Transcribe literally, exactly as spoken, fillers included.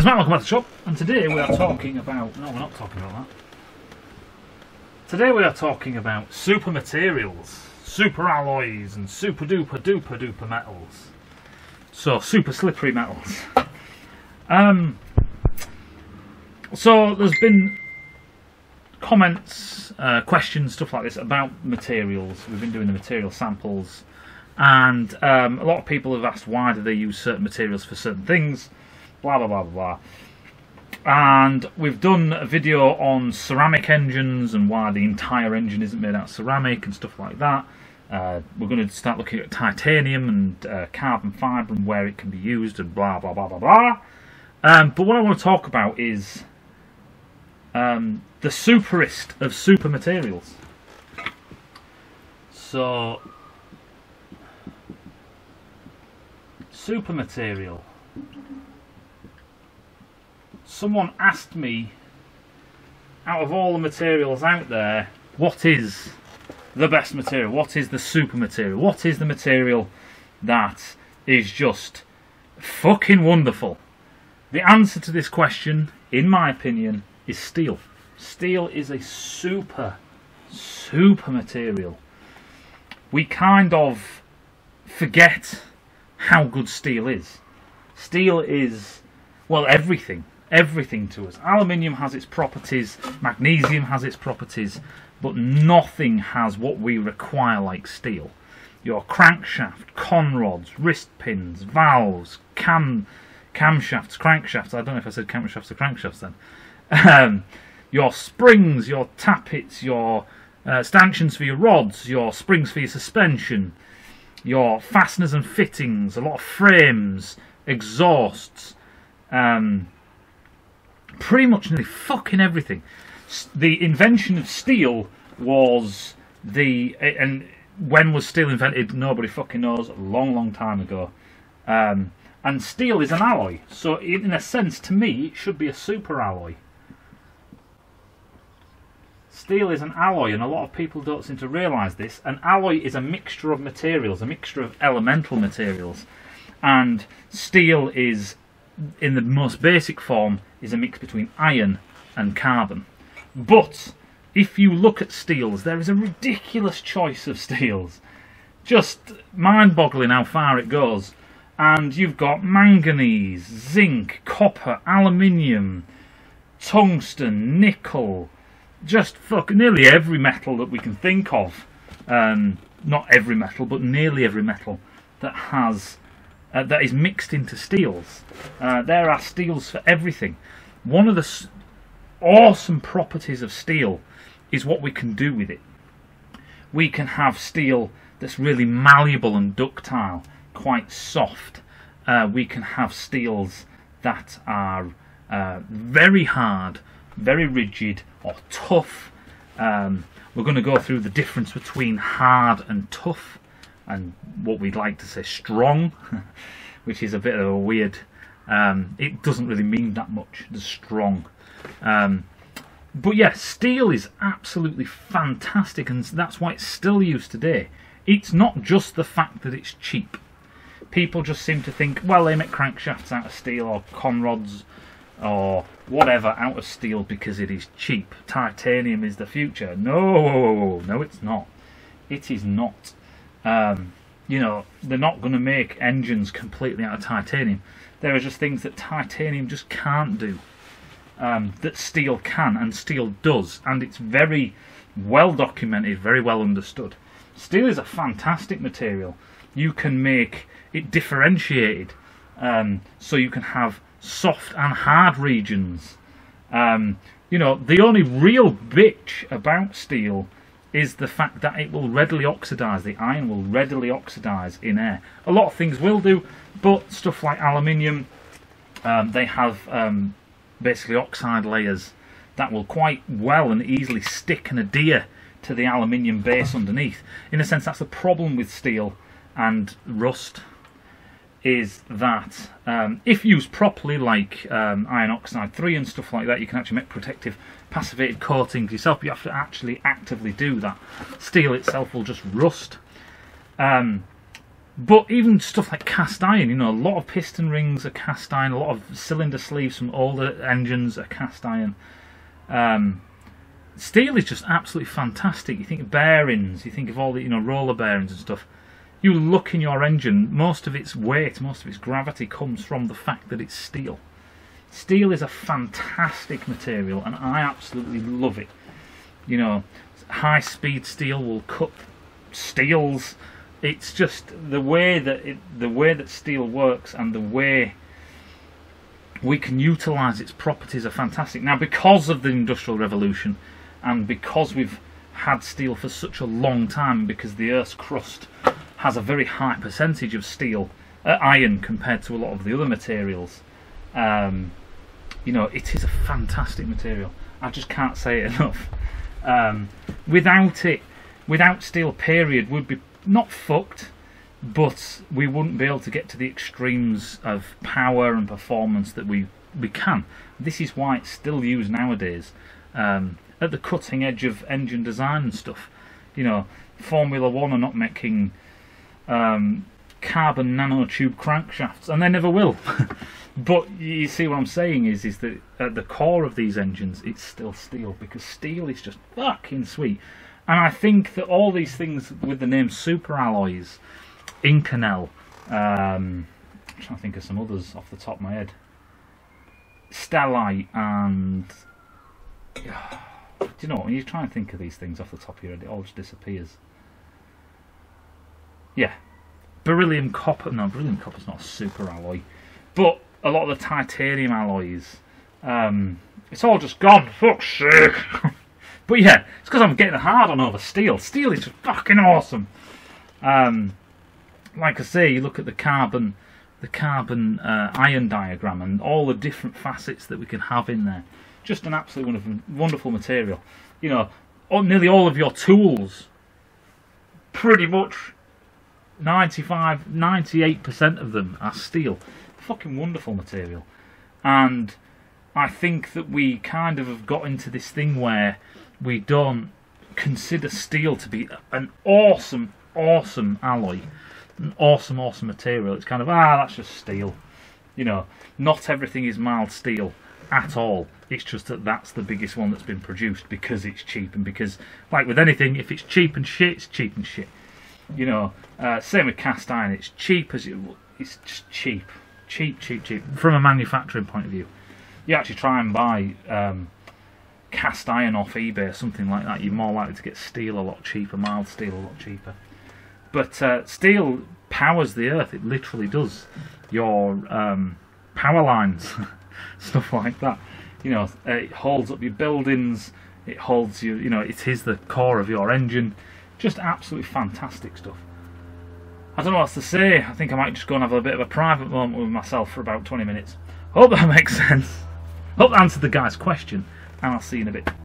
Guys, Matt, welcome back to the shop, and today we are talking about, no we're not talking about that, today we are talking about super materials, super alloys and super duper duper duper metals, so super slippery metals. Um, so there's been comments, uh, questions, stuff like this about materials. We've been doing the material samples, and um, a lot of people have asked why do they use certain materials for certain things, blah blah blah blah, and we've done a video on ceramic engines and why the entire engine isn't made out of ceramic and stuff like that. Uh, we're going to start looking at titanium and uh, carbon fibre and where it can be used and blah blah blah blah blah. Um, but what I want to talk about is um, the superest of super materials. So, super material. Someone asked me, out of all the materials out there, what is the best material? What is the super material? What is the material that is just fucking wonderful? The answer to this question, in my opinion, is steel. Steel is a super, super material. We kind of forget how good steel is. Steel is, well, everything. Everything to us. Aluminium has its properties, magnesium has its properties, but nothing has what we require like steel. Your crankshaft, con rods, wrist pins, valves, cam camshafts, crankshafts, I don't know if I said camshafts or crankshafts then. Um, your springs, your tappets, your uh, stanchions for your rods, your springs for your suspension, your fasteners and fittings, a lot of frames, exhausts, um, pretty much nearly fucking everything. The invention of steel was the, and when was steel invented? Nobody fucking knows. A long, long time ago. Um, and steel is an alloy, so in a sense, to me, it should be a super alloy. Steel is an alloy, and a lot of people don't seem to realise this. An alloy is a mixture of materials, a mixture of elemental materials, and steel is, in the most basic form, is a mix between iron and carbon. But if you look at steels, there is a ridiculous choice of steels, just mind-boggling how far it goes. And you've got manganese, zinc, copper, aluminium, tungsten, nickel, just fuck nearly every metal that we can think of. Um, not every metal, but nearly every metal that has Uh, that is mixed into steels. Uh, there are steels for everything. One of the s awesome properties of steel is what we can do with it. We can have steel that's really malleable and ductile, quite soft. Uh, we can have steels that are uh, very hard, very rigid, or tough. Um, we're going to go through the difference between hard and tough, and what we'd like to say strong, which is a bit of a weird, um, it doesn't really mean that much, the strong. Um, but yeah, steel is absolutely fantastic, and that's why it's still used today. It's not just the fact that it's cheap. People just seem to think, well, they make crankshafts out of steel or con rods or whatever out of steel because it is cheap. Titanium is the future. No, no, it's not. It is not. Um, you know, they're not going to make engines completely out of titanium. There are just things that titanium just can't do, um, that steel can and steel does, and it's very well documented, very well understood. Steel is a fantastic material. You can make it differentiated, um, so you can have soft and hard regions. Um, you know, the only real bitch about steel is the fact that it will readily oxidise. The iron will readily oxidise in air. A lot of things will do, but stuff like aluminium, um, they have um, basically oxide layers that will quite well and easily stick and adhere to the aluminium base underneath. In a sense, that's the problem with steel and rust, is that um, if used properly, like um, iron oxide three and stuff like that, you can actually make protective passivated coatings yourself, but you have to actually actively do that. Steel itself will just rust. Um, But even stuff like cast iron, you know, a lot of piston rings are cast iron, a lot of cylinder sleeves from older engines are cast iron. Um, steel is just absolutely fantastic. You think of bearings, you think of all the, you know, roller bearings and stuff. You look in your engine, most of its weight, most of its gravity comes from the fact that it's steel. Steel is a fantastic material and I absolutely love it. You know, high speed steel will cut steels. It's just the way that it, the way that steel works and the way we can utilise its properties are fantastic. Now, because of the Industrial Revolution and because we've had steel for such a long time, because the Earth's crust has a very high percentage of steel, uh, iron compared to a lot of the other materials, um, you know, it is a fantastic material. I just can't say it enough. Um, without it, without steel, period, we'd be not fucked, but we wouldn't be able to get to the extremes of power and performance that we we can. This is why it's still used nowadays, um, at the cutting edge of engine design and stuff. You know, Formula One are not making um, carbon nanotube crankshafts, and they never will. But you see what I'm saying is, is that at the core of these engines, it's still steel, because steel is just fucking sweet. And I think that all these things with the name superalloys, Inconel, um, I'm trying to think of some others off the top of my head, stellite, and uh, do you know, when you try and think of these things off the top of your head, it all just disappears. Yeah, beryllium copper. No, beryllium copper's not a superalloy, but a lot of the titanium alloys, um, it's all just gone. Fuck's sake. But yeah, it's because I'm getting hard on over steel. Steel is just fucking awesome. Um, like I say, you look at the carbon, the carbon uh, iron diagram, and all the different facets that we can have in there. Just an absolutely wonderful, wonderful material. You know, all, nearly all of your tools, pretty much ninety-five, ninety-eight percent of them are steel. Fucking wonderful material. And I think that we kind of have got into this thing where we don't consider steel to be an awesome, awesome alloy, an awesome, awesome material. It's kind of, ah, that's just steel. You know, not everything is mild steel at all. It's just that that's the biggest one that's been produced because it's cheap, and because, like with anything, if it's cheap and shit, it's cheap and shit. You know, uh, same with cast iron. It's cheap as it, it's just cheap, cheap, cheap, cheap. From a manufacturing point of view, you actually try and buy Um, cast iron off eBay or something like that, you're more likely to get steel a lot cheaper, mild steel a lot cheaper. But uh, steel powers the earth, it literally does. Your um, power lines, stuff like that. You know, it holds up your buildings, it holds you, you know, it is the core of your engine. Just absolutely fantastic stuff. I don't know what else to say. I think I might just go and have a bit of a private moment with myself for about twenty minutes. Hope that makes sense. Hope that answered the guy's question. And I'll see you in a bit.